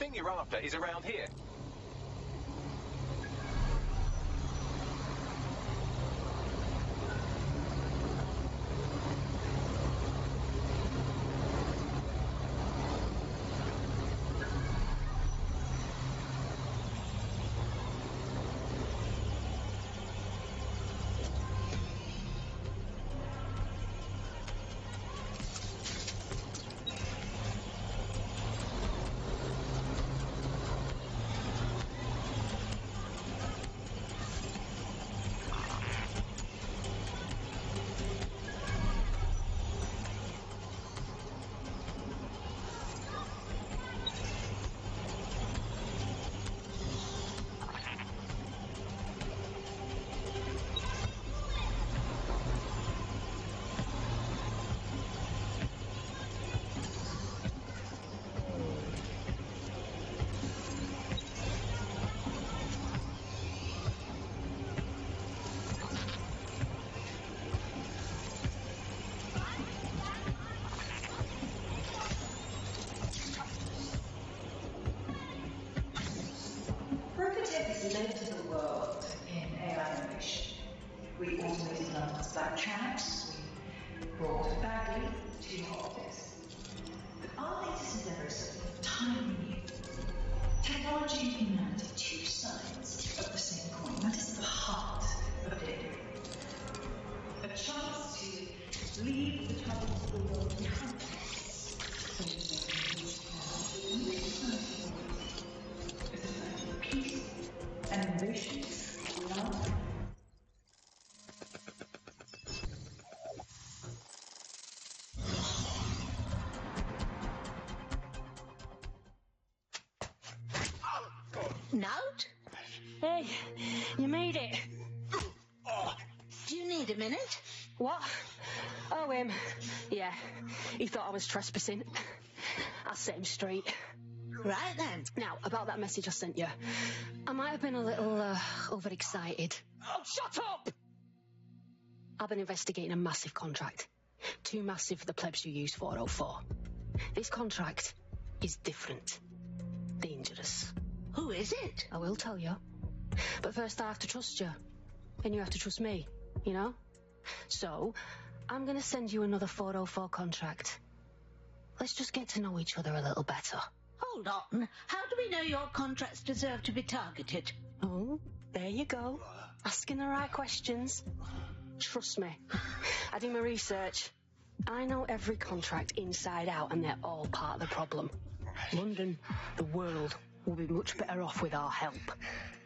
thing you're after is around here. We automated London's black traps. We brought Bagley to your office. But our latest endeavour is sort of entirely new. Technology and humanity, two sides of the same coin. That is the heart of Daybreak. A chance to leave the troubles of the world behind us. So to make these plans, we can as a sign of peace and emotion. Note? Hey, you made it. Do you need a minute? What? Oh, him. Yeah, he thought I was trespassing. I set him straight. Right then. Now, about that message I sent you. I might have been a little overexcited. Oh, shut up! I've been investigating a massive contract. Too massive for the plebs who use 404. This contract is different. Dangerous. Who is it? I will tell you. But first I have to trust you. And you have to trust me, you know? So, I'm going to send you another 404 contract. Let's just get to know each other a little better. Hold on. How do we know your contracts deserve to be targeted? Oh, there you go. Asking the right questions. Trust me. I do my research. I know every contract inside out, and they're all part of the problem. London, the world, we'll be much better off with our help.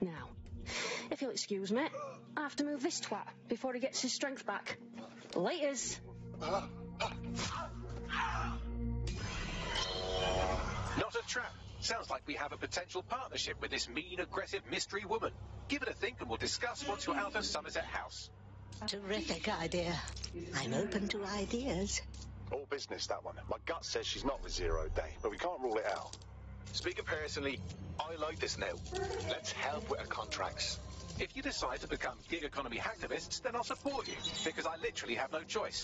Now, if you'll excuse me, I have to move this twat before he gets his strength back. Laters. Not a trap. Sounds like we have a potential partnership with this mean, aggressive mystery woman. Give it a think and we'll discuss once you're out of Somerset House. Terrific idea. I'm open to ideas. All business, that one. My gut says she's not with Zero Day, but we can't rule it out. Speaking personally, I like this now. Let's help with our contracts. If you decide to become gig economy hacktivists, then I'll support you, because I literally have no choice.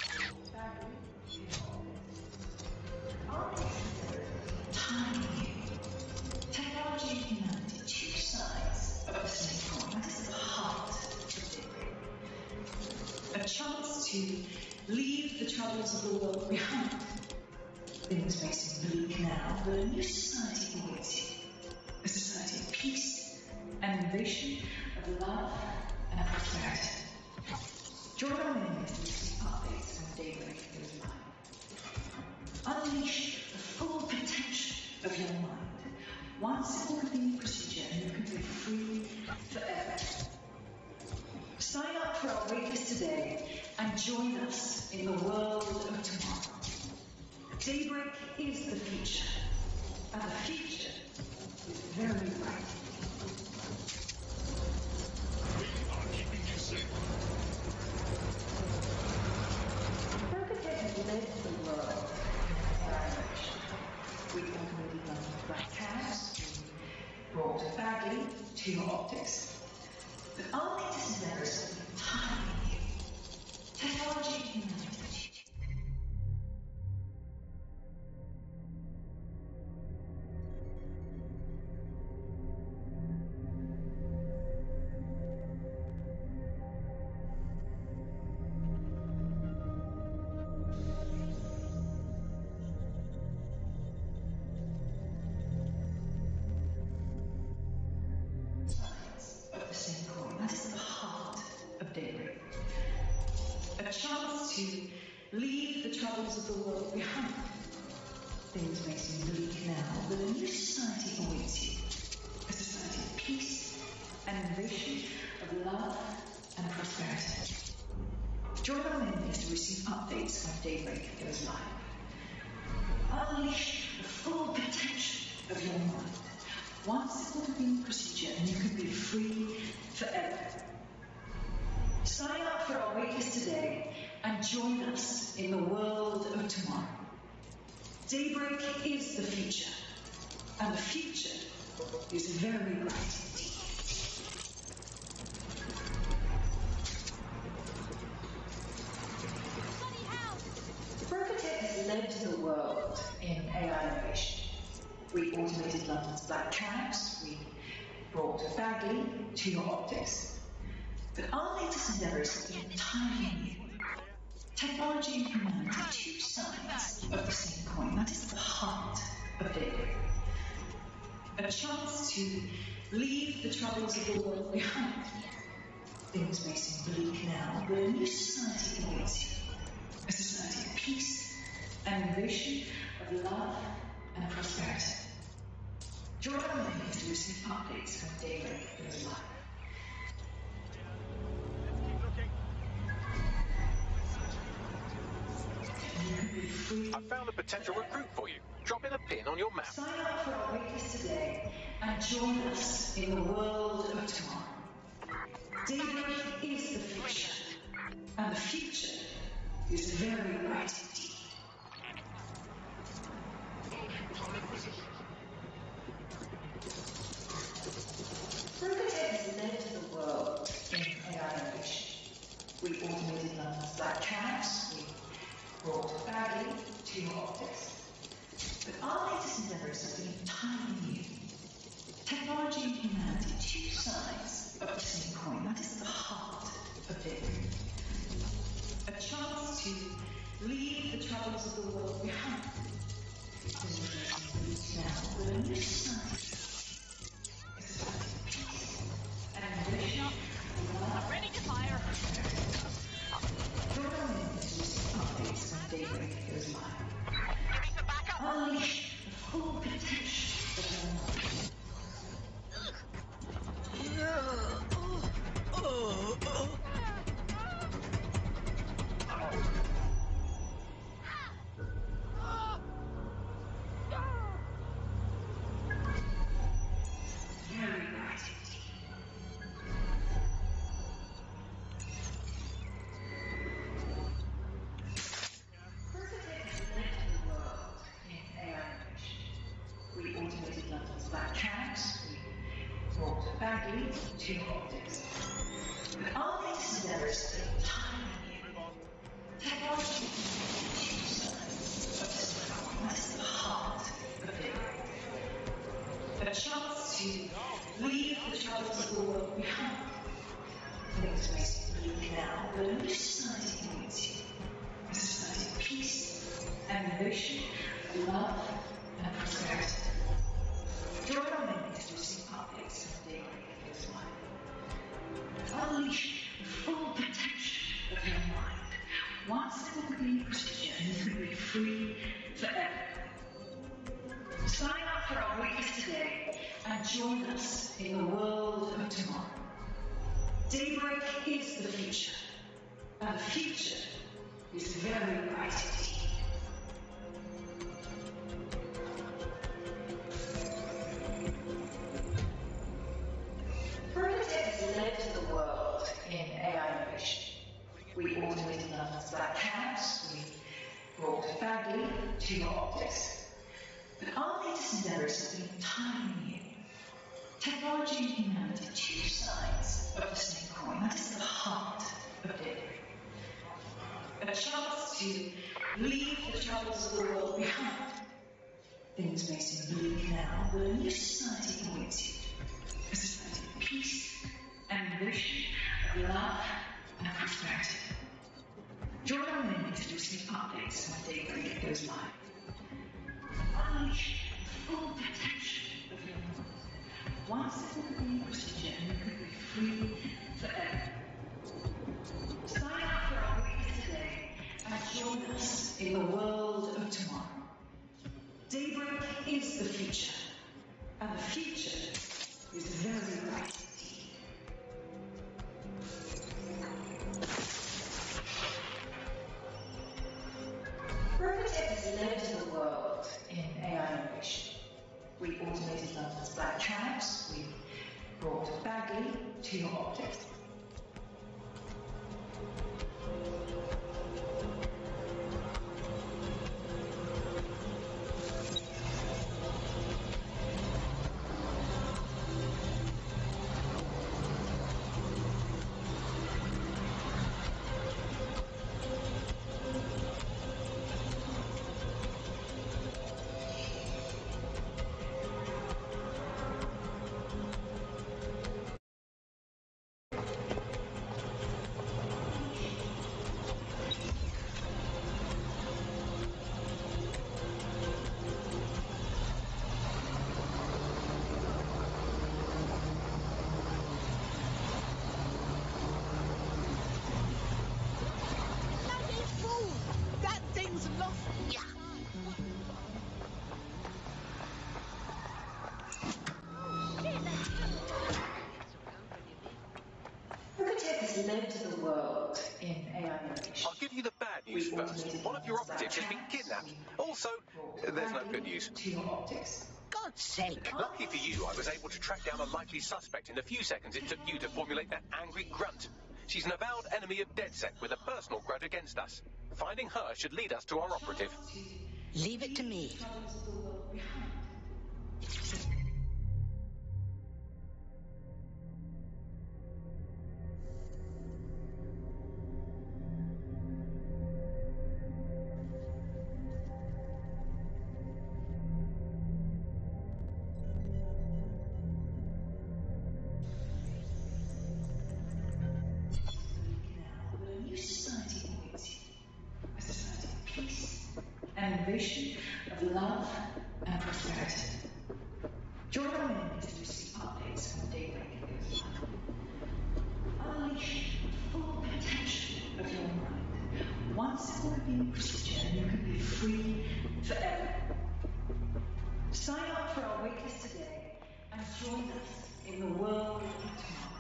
Technology and two sides of the same coin. That is the heart of Daybreak. A chance to leave the troubles of the world behind. Things may seem bleak now, but a new society awaits you. A society of peace and innovation, of love and prosperity. Join our members in updates and Daybreak goes live. Unleash the full potential of your mind. One simple clean procedure and you can be free forever. Sign up for our waitlist today and join us in the world of tomorrow. Daybreak is the future, and the future is very bright. We are keeping you safe. BrokerTech has led the world in that direction. We already run black traps, we brought Bagley to your optics. But our latest endeavour is something entirely new. Technology and to leave the troubles of the world behind. Things may seem bleak now, but a new society awaits you. A society of peace and innovation, of love and prosperity. Join our enemies to receive updates when Daybreak goes live. Unleash the full potential of your mind. One simple clean procedure and you can be free forever. Sign up for our waitlist today and join us in the world of tomorrow. Daybreak is the future, and the future is very bright indeed. BrokerTech has led the world in AI innovation. We automated London's black cabs, we brought Bagley to your optics. But our latest endeavour is something entirely new. Technology and humanity are two sides of the same coin. That is the heart of Daybreak. A chance to leave the troubles of the world behind. Things may seem bleak now, but a new society awaits you. A society of peace and innovation, of love and prosperity. Join me to receive updates from Daybreak in his life. I found a potential recruit for you. Drop in a pin on your map. Sign up for our waitlist today and join us in the world of tomorrow. Daybreak is the future, and the future is very bright indeed. BrokerTech has led the world in AI innovation. We automated London's black cabs. We brought Bagley to your optics. But our latest endeavour is something entirely new. Technology and humanity, two sides of the same coin. That is the heart of it. A chance to leave the troubles of the world behind. Now, a new society. A society of peace and ambition. I'm ready to fire. Unleash the full potential of your mind. Things may seem bleak now, but a new society awaits you. A society of peace and ambition, of love and prosperity. Join our enemies to receive updates when Daybreak goes live. Unleash the full potential of your mind. Once it's all been procedure, you can be free forever. Sign up for our waitlist today join us in the world of tomorrow. Daybreak is the future, and the future is very bright. BrokerTech has led the world in AI innovation. We automated London's black trams, we brought Bagley to your optics. I'll give you the bad news first. One of your optics has been kidnapped. Also, there's no good news. God's sake. Lucky for you, I was able to track down a likely suspect in the few seconds it took you to formulate that angry grunt. She's an avowed enemy of DedSec with a personal grudge against us. Finding her should lead us to our operative. Leave it to me. Of love and prosperity. Join our members to receive updates from Daybreak and unleash the full potential of your mind. Once it will have been procedure, you can be free forever. Sign up for our waitlist today and join us in the world of tomorrow.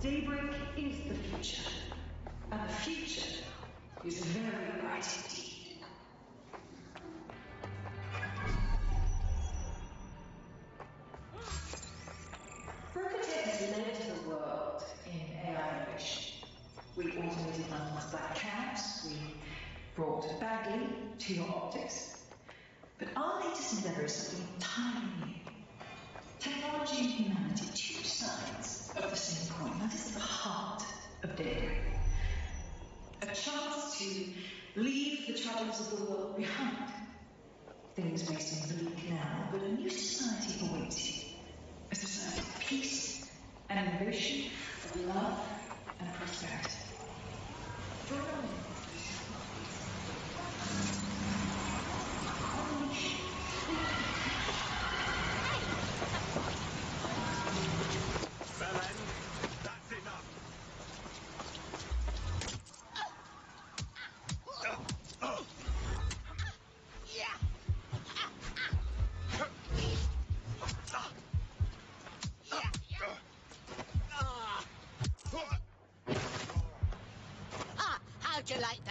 Daybreak is the future, and the future is very bright indeed. We automated London's black trams, we brought Bagley to your optics. But our latest endeavour is something entirely new. Technology and humanity, two sides of the same coin. That is the heart of Daybreak. A chance to leave the troubles of the world behind. Things may seem bleak now, but a new society awaits you. A society of peace and innovation, of love and prosperity. You like that?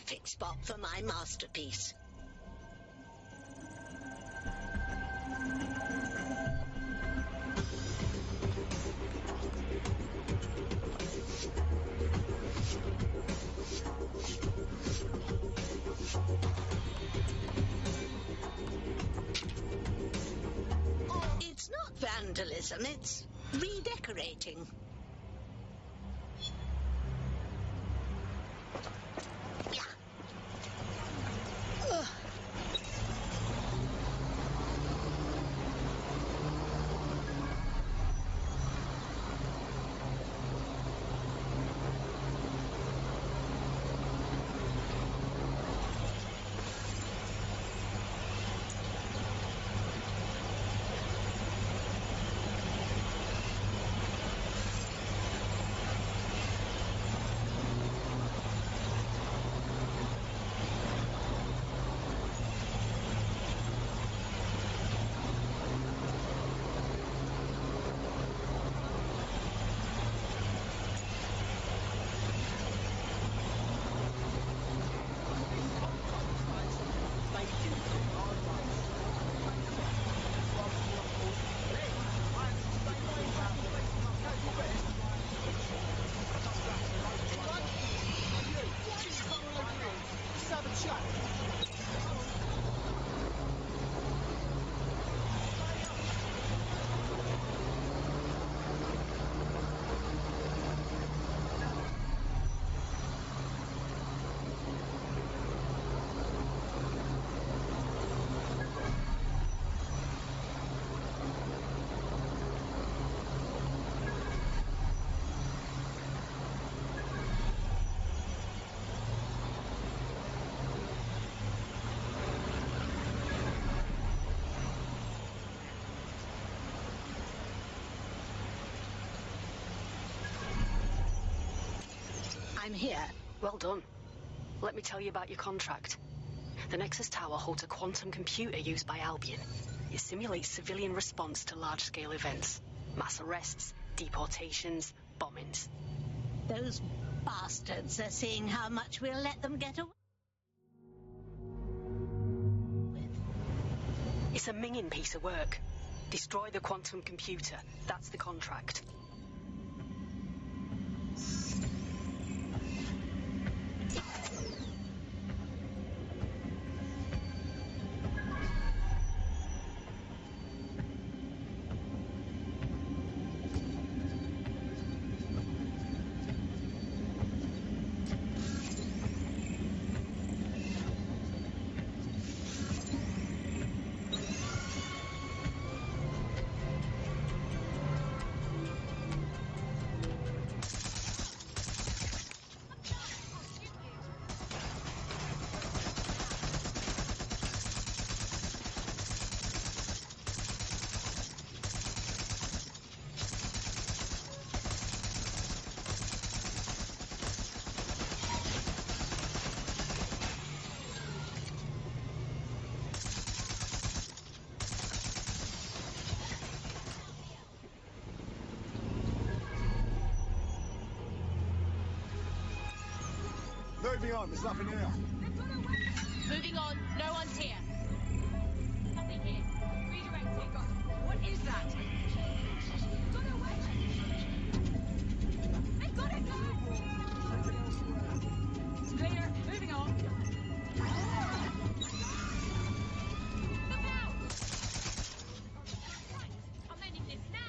perfect spot for my masterpiece. It's not vandalism, it's redecorating. I'm here. Well done. Let me tell you about your contract. The Nexus Tower holds a quantum computer used by Albion. It simulates civilian response to large-scale events. Mass arrests, deportations, bombings. Those bastards are seeing how much we'll let them get away with. It's a minging piece of work. Destroy the quantum computer. That's the contract. Moving on, there's nothing here. Moving on, no one's here. Nothing here. Redirecting. What is that? Got away. I've got it. It's clear. Moving on. Look out! I'm ending this now.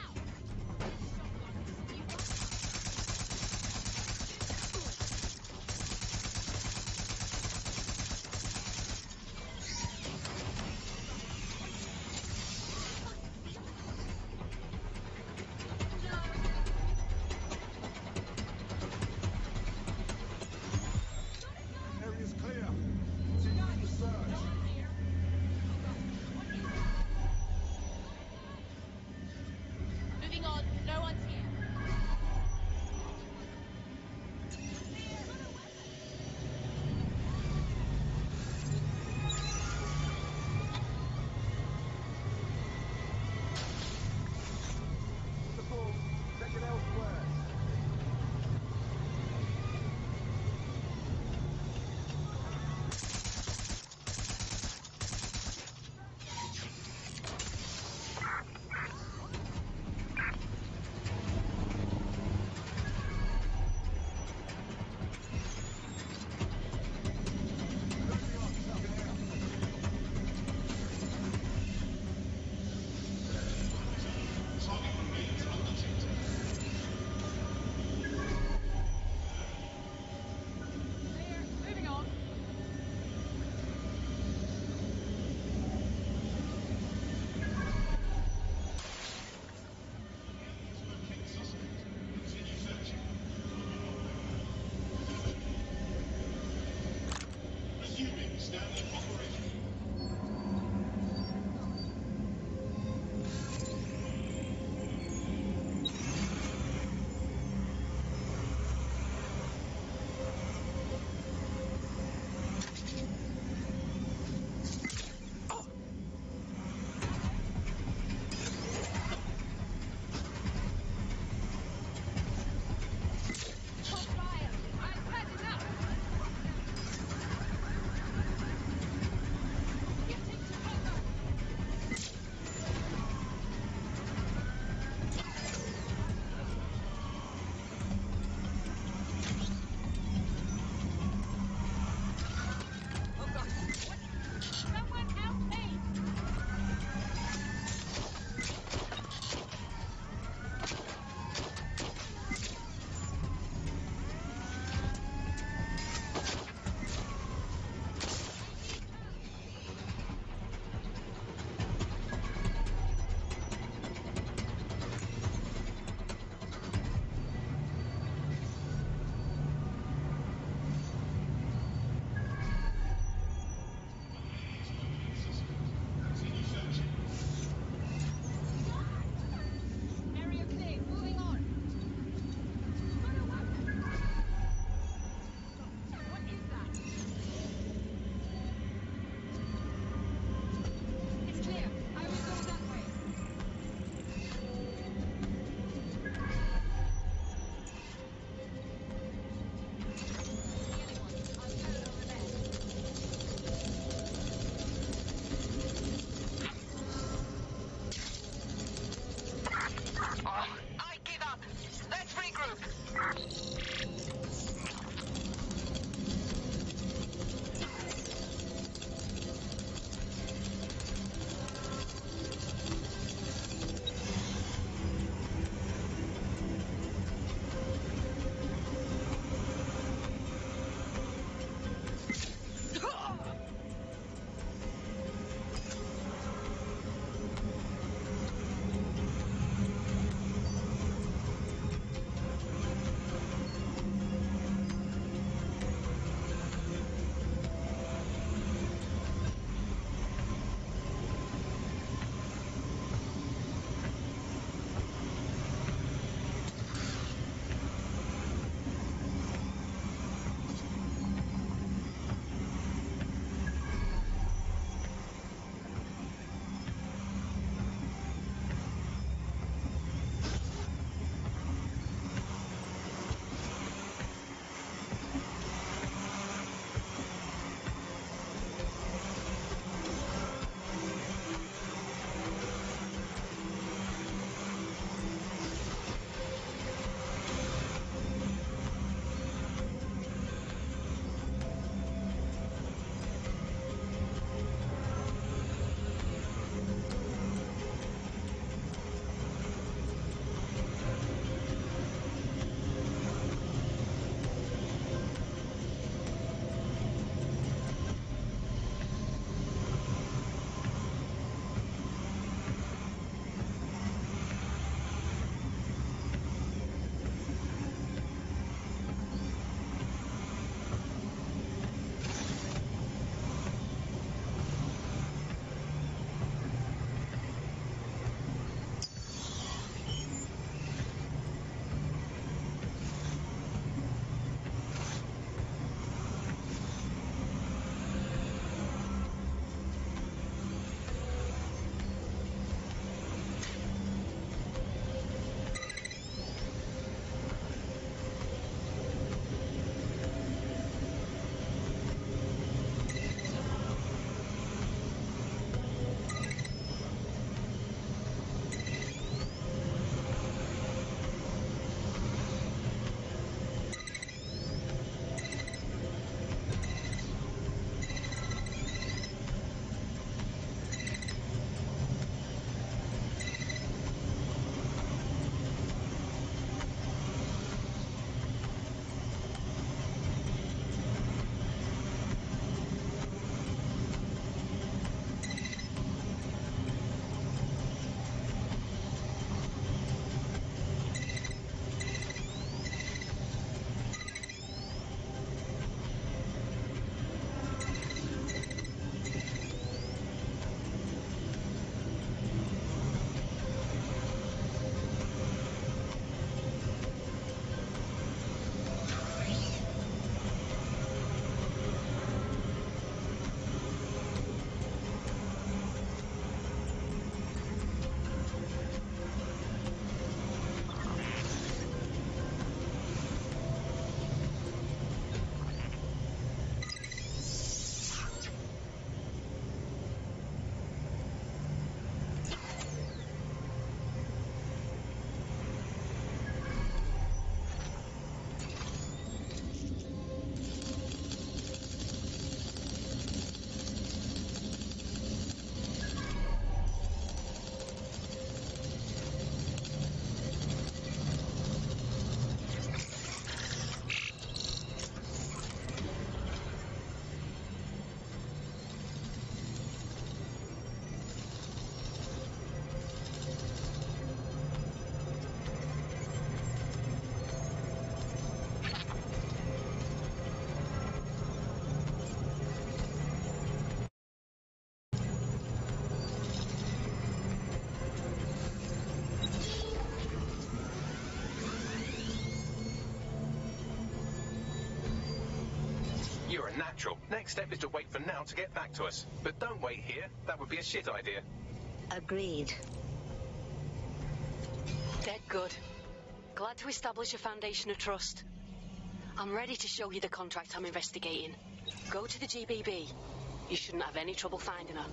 and natural. Next step is to wait for Now to get back to us. But don't wait here. That would be a shit idea. Agreed. Dead good. Glad to establish a foundation of trust. I'm ready to show you the contract I'm investigating. Go to the GBB. You shouldn't have any trouble finding her.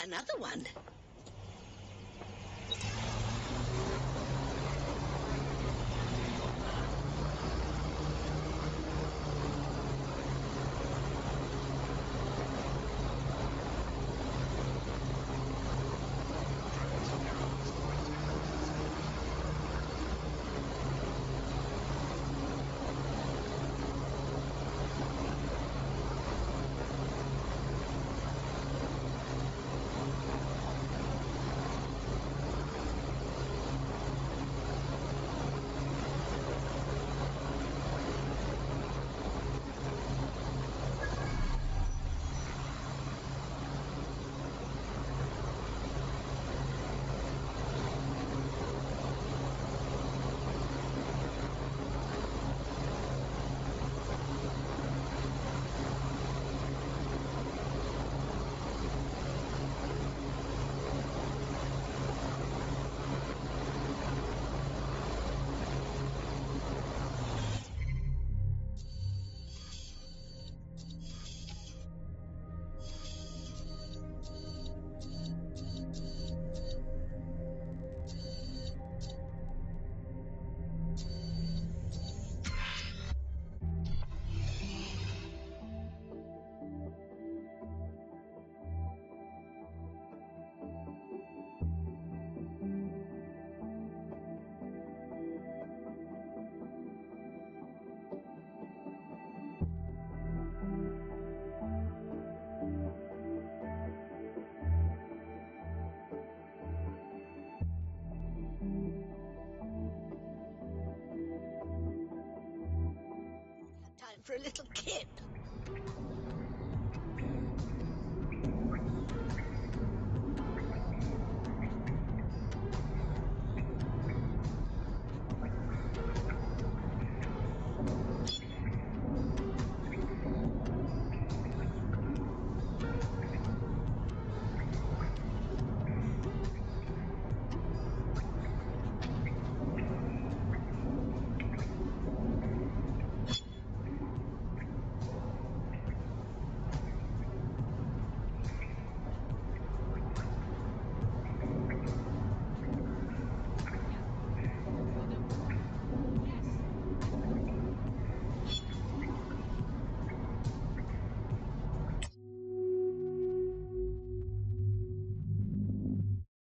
Another one. for a little kip.